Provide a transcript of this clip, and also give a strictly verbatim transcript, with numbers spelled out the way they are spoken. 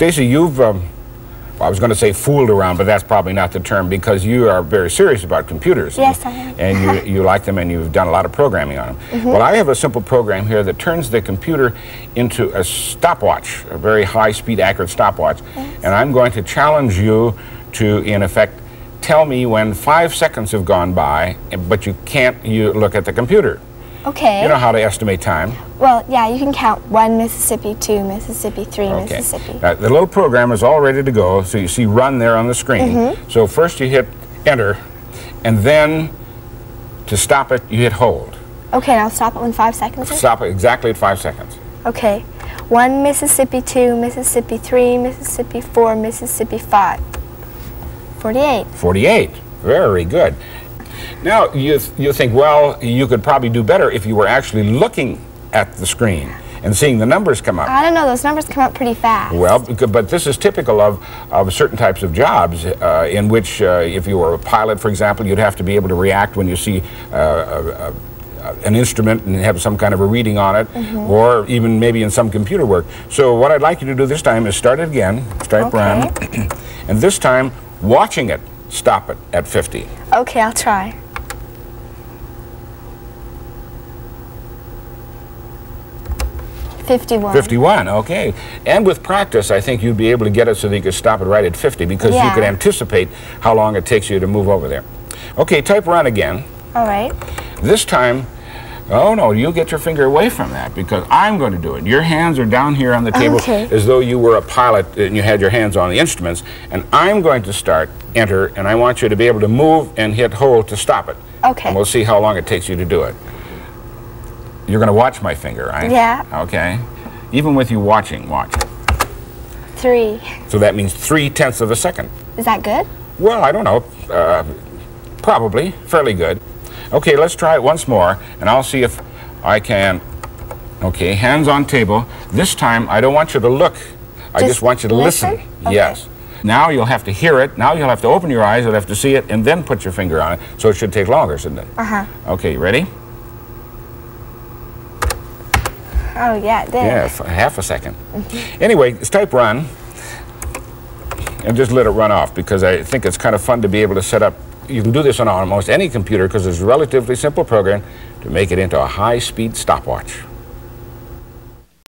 Stacey, you've, um, I was going to say fooled around, but that's probably not the term, because you are very serious about computers. Yes, and, I am. And you, you like them, and you've done a lot of programming on them. Mm-hmm. Well, I have a simple program here that turns the computer into a stopwatch, a very high-speed, accurate stopwatch. Yes. And I'm going to challenge you to, in effect, tell me when five seconds have gone by, but you can't you look at the computer. Okay. You know how to estimate time. Well, yeah, you can count one Mississippi, two Mississippi, three okay. Mississippi. Now, the little program is all ready to go, so you see run there on the screen. Mm-hmm. So first you hit enter, and then to stop it, you hit hold. Okay, and I'll stop it when five seconds? Stop it exactly at five seconds. Okay. One Mississippi, two Mississippi, three Mississippi, four Mississippi, five. Forty-eight. Forty-eight. Very good. Now, you, th you think, well, you could probably do better if you were actually looking at the screen and seeing the numbers come up. I don't know. Those numbers come up pretty fast. Well, but this is typical of, of certain types of jobs uh, in which, uh, if you were a pilot, for example, you'd have to be able to react when you see uh, a, a, an instrument and have some kind of a reading on it, mm-hmm. or even maybe in some computer work. So what I'd like you to do this time is start it again, start okay. run, and this time, watching it, stop it at fifty. Okay, I'll try. fifty-one. fifty-one, okay. And with practice, I think you'd be able to get it so that you could stop it right at fifty, because yeah. you could anticipate how long it takes you to move over there. Okay, type run again. All right. This time, oh no, you get your finger away from that, because I'm going to do it. Your hands are down here on the table okay. as though you were a pilot and you had your hands on the instruments, and I'm going to start enter, and I want you to be able to move and hit hold to stop it. Okay. And we'll see how long it takes you to do it. You're going to watch my finger, right? Yeah. Okay. Even with you watching, watch. Three. So that means three tenths of a second. Is that good? Well, I don't know. Uh, probably. Fairly good. Okay, let's try it once more, and I'll see if I can... Okay, hands on table. This time, I don't want you to look. I just, just want you to listen. listen. Okay. Yes. Now you'll have to hear it. Now you'll have to open your eyes. You'll have to see it, and then put your finger on it. So it should take longer, shouldn't it? Uh-huh. Okay, you ready? Oh, yeah, it did. Yeah, for half a second. Mm-hmm. Anyway, it's type run, and just let it run off, because I think it's kind of fun to be able to set up. You can do this on almost any computer, because it's a relatively simple program to make it into a high-speed stopwatch.